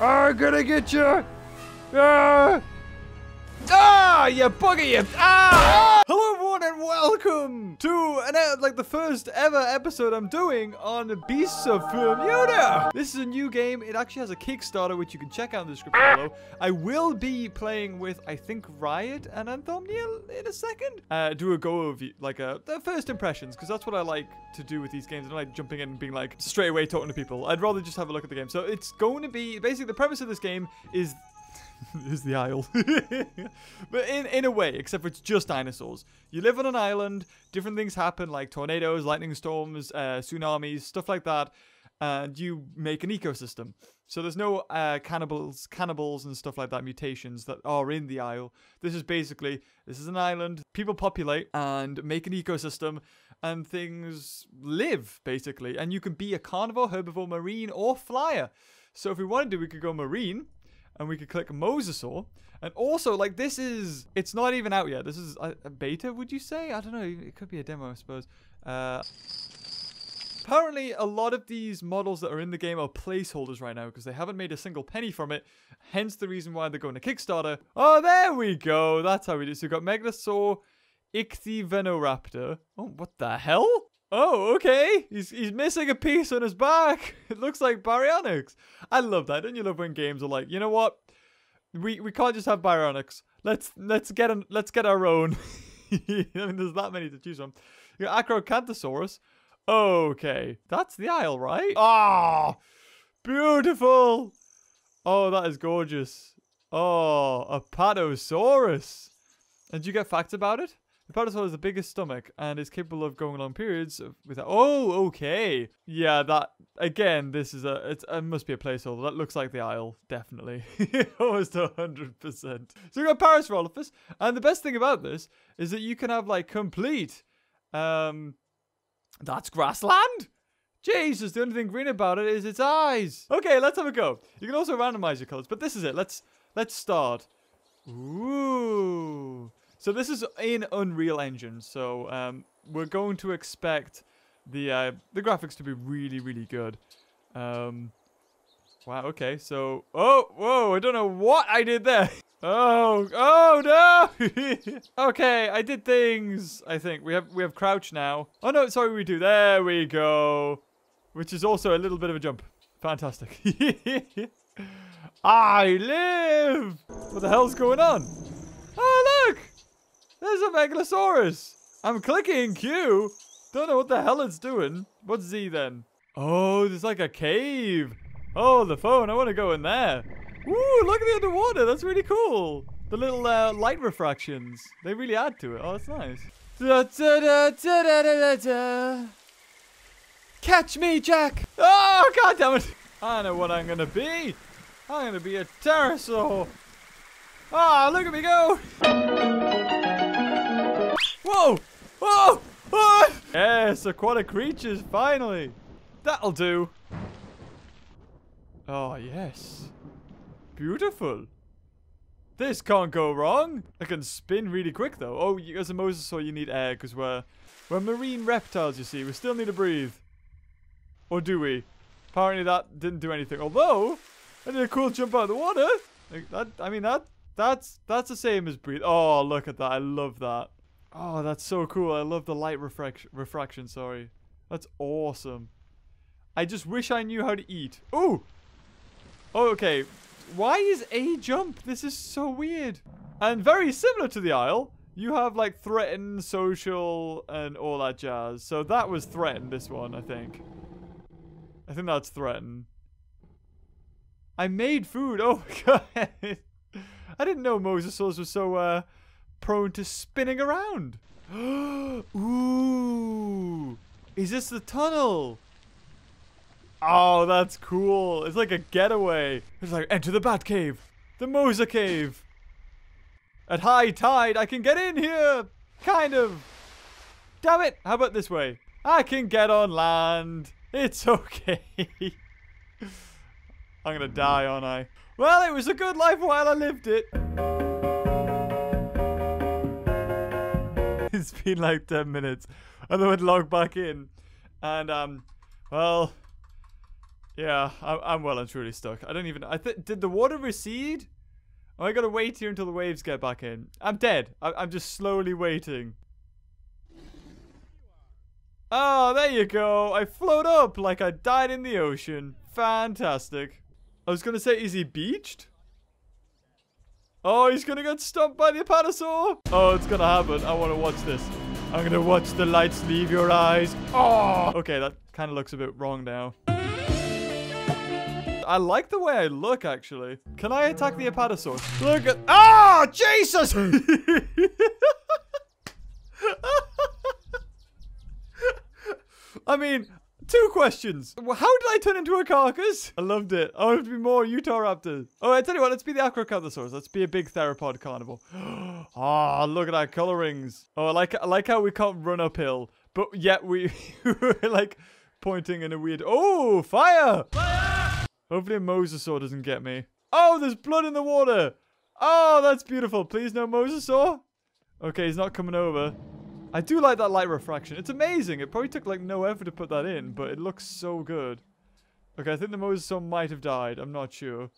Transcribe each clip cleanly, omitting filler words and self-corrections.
I'm gonna get you! Ah, you buggy! You, ah! Hello everyone and welcome to the first ever episode I'm doing on Beasts of Bermuda. This is a new game. It actually has a Kickstarter, which you can check out in the description below. I will be playing with, I think, Riot and Anthomnia in a second. Do a go of like the first impressions, because that's what I like to do with these games. I don't like jumping in and being like straight away talking to people. I'd rather just have a look at the game. So it's going to be basically the premise of this game is. Is the Isle. But in a way, except for it's just dinosaurs. You live on an island, different things happen like tornadoes, lightning storms, tsunamis, stuff like that, and you make an ecosystem. So there's no cannibals and stuff like that, mutations that are in the Isle. This is an island, people populate and make an ecosystem, and things live, basically. And you can be a carnivore, herbivore, marine, or flyer. So if we wanted to, we could go marine. And we could click Mosasaur. And also, like, this is... It's not even out yet. This is a beta, would you say? I don't know. It could be a demo, I suppose. Apparently, a lot of these models that are in the game are placeholders right now because they haven't made a single penny from it. Hence the reason why they're going to Kickstarter. Oh, there we go. That's how we do it. So we've got Megalosaur, Ichthyvenoraptor. Oh, what the hell? Oh, okay. He's missing a piece on his back. It looks like Baryonyx. I love that. Don't you love when games are like, you know what? We can't just have Baryonyx. Let's get our own. I mean, there's that many to choose from. You got Acrocanthosaurus. Okay, that's the Isle, right? Ah, oh, beautiful. Oh, that is gorgeous. Oh, Apatosaurus. And do you get facts about it? The Parasaurolophus has the biggest stomach and is capable of going long periods without. Oh, okay. Yeah, that again. This is it must be a placeholder. That looks like the Isle, definitely. Almost 100%. So we got Parasaurolophus, and the best thing about this is that you can have like complete. That's grassland. Jesus, the only thing green about it is its eyes. Okay, let's have a go. You can also randomize your colors, but this is it. Let's start. Ooh. So this is in Unreal Engine, so we're going to expect the graphics to be really, really good. Wow, okay, so... Oh, whoa, I don't know what I did there. Oh, no! Okay, I did things, I think. We have crouch now. Oh, no, sorry, we do. There we go. Which is also a little bit of a jump. Fantastic. I live! What the hell's going on? Oh, look! There's a Megalosaurus. I'm clicking Q. Don't know what the hell it's doing. What's Z then? Oh, there's like a cave. Oh, the phone. I want to go in there. Ooh, look at the underwater. That's really cool. The little light refractions. They really add to it. Oh, that's nice. Da, da, da, da, da, da, da. Catch me, Jack. Oh, God damn it. I know what I'm going to be. I'm going to be a pterosaur. Ah, oh, look at me go. Whoa! Whoa! Oh! Yes, aquatic creatures, finally! That'll do. Oh, yes. Beautiful. This can't go wrong. I can spin really quick, though. Oh, as a mosasaur, you need air, because we're marine reptiles, you see. We still need to breathe. Or do we? Apparently that didn't do anything. Although, I did a cool jump out of the water. Like that, I mean, that's the same as breathe. Oh, look at that. I love that. Oh, that's so cool. I love the light refraction, sorry. That's awesome. I just wish I knew how to eat. Ooh! Oh, okay. Why is A jump? This is so weird. And very similar to the Isle, you have, like, threaten, social, and all that jazz. So that was threaten, this one, I think. I think that's threaten. I made food. Oh, my God. I didn't know mosasaurs were so, prone to spinning around. Ooh. Is this the tunnel? Oh, that's cool. It's like a getaway. It's like, enter the bat cave. The Mosa cave. At high tide, I can get in here. Kind of. Damn it. How about this way? I can get on land. It's okay. I'm gonna die, aren't I? Well, it was a good life while I lived it. It's been like 10 minutes. I would log back in. And, well, Yeah, I'm well and truly stuck. I don't even... Did the water recede? Oh, I gotta wait here until the waves get back in. I'm dead. I'm just slowly waiting. Oh, there you go. I float up like I died in the ocean. Fantastic. I was gonna say, is he beached? Oh, he's gonna get stomped by the Apatosaur. Oh, it's gonna happen. I wanna watch this. I'm gonna watch the lights leave your eyes. Oh! Okay, that kind of looks a bit wrong now. I like the way I look, actually. Can I attack the Apatosaur? Look at... Oh, Jesus! I mean, 2 questions. How did I turn into a carcass? I loved it. I want to be more Utah Raptors. Oh, I tell you what, let's be the Acrocanthosaurus. Let's be a big theropod carnivore. Ah, oh, look at our colorings. Oh, I like how we can't run uphill, but yet we we're like pointing in a weird... Oh, fire! Fire! Hopefully a Mosasaur doesn't get me. Oh, there's blood in the water. Oh, that's beautiful. Please no Mosasaur. Okay, he's not coming over. I do like that light refraction. It's amazing. It probably took like no effort to put that in, but it looks so good. Okay, I think the Mosasaur might have died. I'm not sure.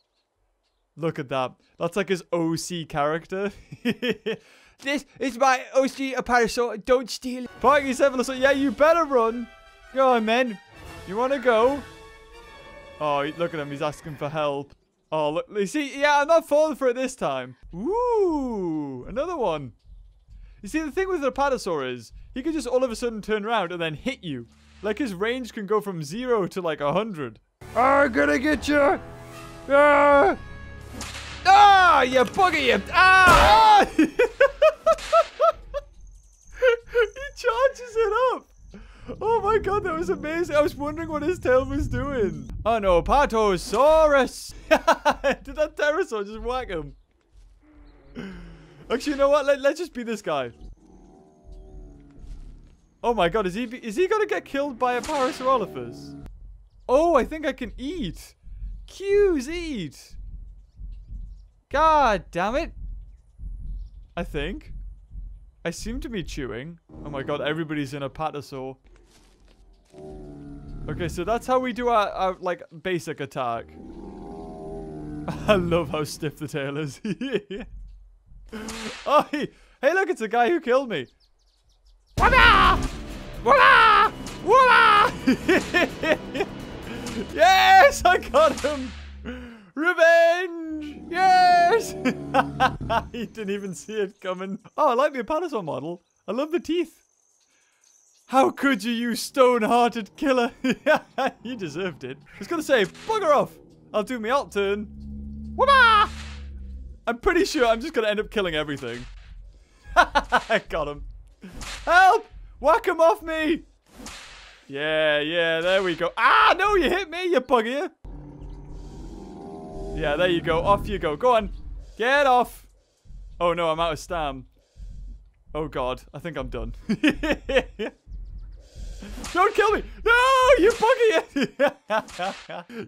Look at that. That's like his OC character. This is my OC Apatosaur. Don't steal it. Parky 7. Yeah, you better run. Go on, man. You want to go? Oh, look at him. He's asking for help. Oh, look. You see? Yeah, I'm not falling for it this time. Ooh, another one. You see, the thing with the Apatosaur is, he can just all of a sudden turn around and then hit you. Like, his range can go from 0 to, like, 100. I'm gonna get you! Ah! Ah! You bugger, you! Ah! Ah! He charges it up! Oh my god, that was amazing. I was wondering what his tail was doing. Oh no, Apatosaurus! Did that pterosaur just whack him? Actually, you know what? Let's just be this guy. Oh my god, is he gonna get killed by a Parasaurolophus? Oh, I think I can eat. Q's eat. God damn it. I think. I seem to be chewing. Oh my god, everybody's in a Apatosaur. Okay, so that's how we do our like, basic attack. I love how stiff the tail is. Yeah. Oh, hey, look, it's the guy who killed me. Wada! Wada! Wada! Yes, I got him. Revenge! Yes! He didn't even see it coming. Oh, I like the Apatosaur model. I love the teeth. How could you stone-hearted killer? You deserved it. I was gonna say, bugger off. I'll do my alt turn. Wada! I'm pretty sure I'm just going to end up killing everything. Got him. Help! Whack him off me! Yeah, there we go. Ah, no, you hit me, you bugger. Yeah, there you go. Off you go. Go on. Get off. Oh, no, I'm out of stam. Oh, God. I think I'm done. Don't kill me. No, you bugger.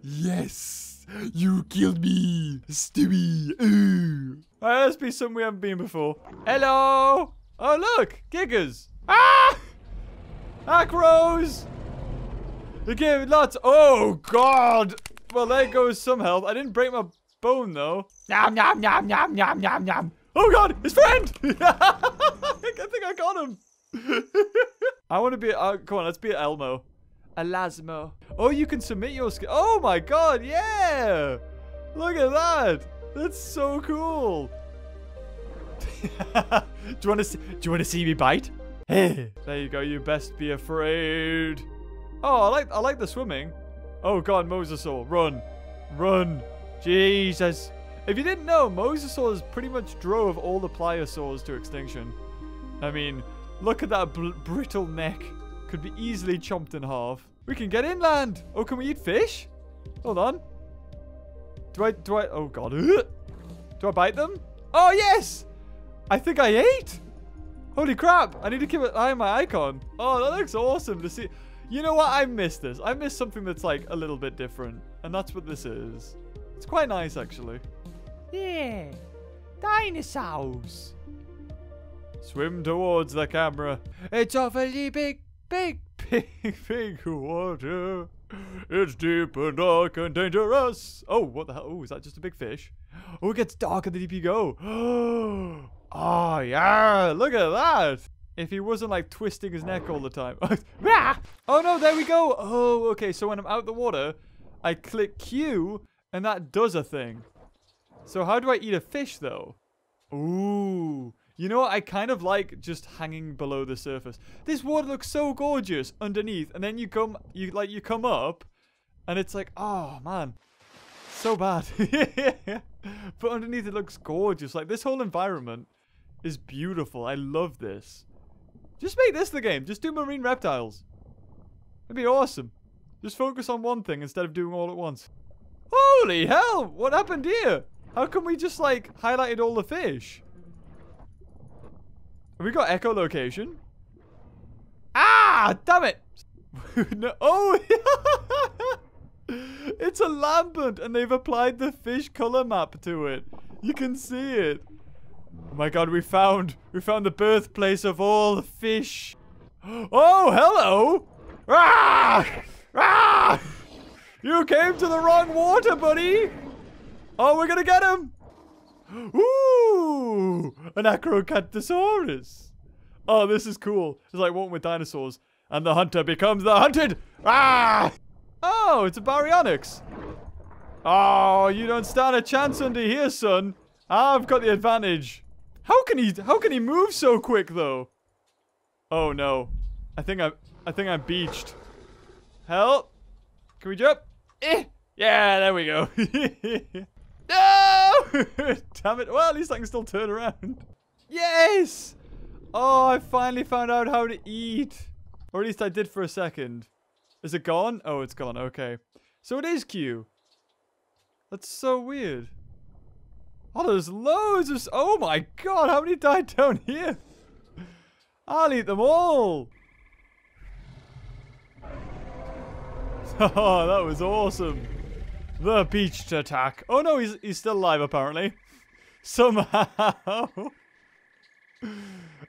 Yes. You killed me, Stewie. Ooh. All right, let's be something we haven't been before. Hello. Oh, look. Giggers. Ah! Acros. They gave me lots. Oh, God. Well, there goes some health. I didn't break my bone, though. Nom, nom, nom, nom, nom, nom, nom. Oh, God. His friend. I think I got him. I want to be... come on, let's be Elmo. Elasmo. Oh, you can submit your skin. Oh my god, yeah! Look at that! That's so cool! Do you wanna see me bite? Hey! There you go, you best be afraid. Oh, I like the swimming. Oh god, Mosasaur, run! Run! Jesus! If you didn't know, Mosasaurs pretty much drove all the Pliosaurs to extinction. I mean, look at that brittle neck. Could be easily chomped in half. We can get inland. Oh, can we eat fish? Hold on. Do I oh god. Do I bite them? Oh yes! I think I ate! Holy crap! I need to keep an eye on my icon. Oh, that looks awesome to see. You know what? I miss this. I miss something that's like a little bit different. And that's what this is. It's quite nice actually. Yeah. Dinosaurs. Swim towards the camera. It's awfully big. Big water. It's deep and dark and dangerous. Oh, what the hell? Oh, is that just a big fish? Oh, it gets darker the deeper you go. Oh, yeah. Look at that. If he wasn't like twisting his neck all the time. Oh, no, there we go. Oh, okay. So when I'm out the water, I click Q and that does a thing. So how do I eat a fish though? Ooh. You know what? I kind of like just hanging below the surface. This water looks so gorgeous underneath, and then you come up, and it's like, oh man, so bad. But underneath it looks gorgeous. Like this whole environment is beautiful. I love this. Just make this the game. Just do marine reptiles. It'd be awesome. Just focus on one thing instead of doing all at once. Holy hell! What happened here? How come we just like highlighted all the fish? We got echolocation. Ah, damn it. No. Oh, it's a lambent and they've applied the fish color map to it. You can see it. Oh my God, we found the birthplace of all the fish. Oh, hello. Ah! Ah! You came to the wrong water, buddy. Oh, we're gonna get him. Ooh, an Acrocanthosaurus. Oh, this is cool. It's like walking with dinosaurs. And the hunter becomes the hunted. Ah! Oh, it's a Baryonyx. Oh, you don't stand a chance under here, son. I've got the advantage. How can he move so quick though? Oh no. I think I'm beached. Help. Can we jump? Eh. Yeah, there we go. No! Damn it. Well, at least I can still turn around. Yes! Oh, I finally found out how to eat. Or at least I did for a second. Is it gone? Oh, it's gone. Okay. So it is Q. That's so weird. Oh, there's loads of... Oh my God, how many died down here? I'll eat them all. Oh, that was awesome. The beached attack. Oh no, he's still alive apparently. Somehow.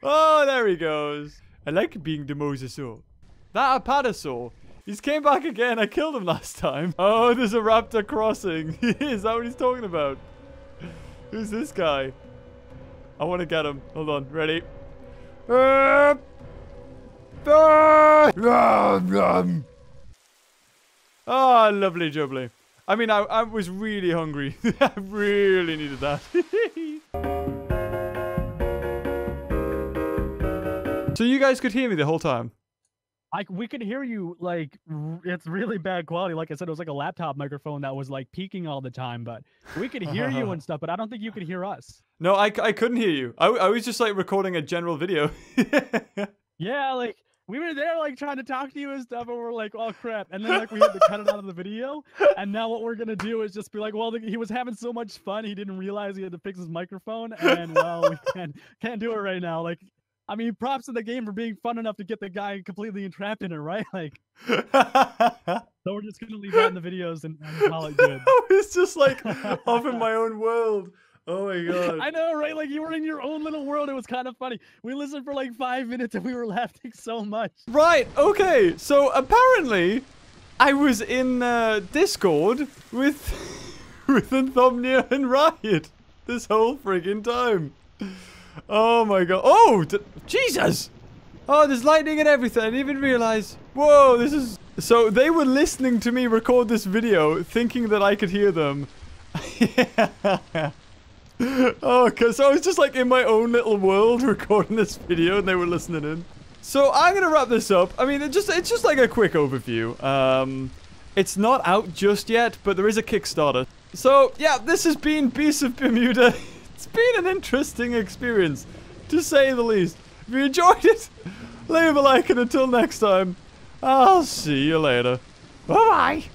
Oh, there he goes. I like being the Mosasaur. That Apatosaur. He's came back again. I killed him last time. Oh, there's a raptor crossing. Is that what he's talking about? Who's this guy? I want to get him. Hold on. Ready? Oh, lovely jubbly. I mean, I was really hungry. I really needed that. So you guys could hear me the whole time? We could hear you, like, it's really bad quality. Like I said, it was like a laptop microphone that was, like, peaking all the time. But we could hear you and stuff, but I don't think you could hear us. No, I couldn't hear you. I was just, like, recording a general video. Yeah, like... We were there, like, trying to talk to you and stuff, and we're like, oh, crap. And then, like, we had to cut it out of the video. And now what we're going to do is just be like, well, he was having so much fun, he didn't realize he had to fix his microphone. And, well, we can't do it right now. Like, I mean, props to the game for being fun enough to get the guy completely entrapped in it, right? Like, so we're just going to leave that in the videos and call it good. It's just, like, off in my own world. Oh my God. I know, right? Like, you were in your own little world. It was kind of funny. We listened for like 5 minutes and we were laughing so much. Right. Okay. So apparently I was in Discord with Anthomnia and Riot this whole friggin' time. Oh my God. Oh, Jesus. Oh, there's lightning and everything. I didn't even realize. Whoa, this is... So they were listening to me record this video thinking that I could hear them. Yeah. Oh, because I was just like in my own little world recording this video and they were listening in. So I'm going to wrap this up. I mean, it's just like a quick overview. It's not out just yet, but there is a Kickstarter. So yeah, this has been Beasts of Bermuda. It's been an interesting experience, to say the least. If you enjoyed it, leave a like, and until next time, I'll see you later. Bye-bye.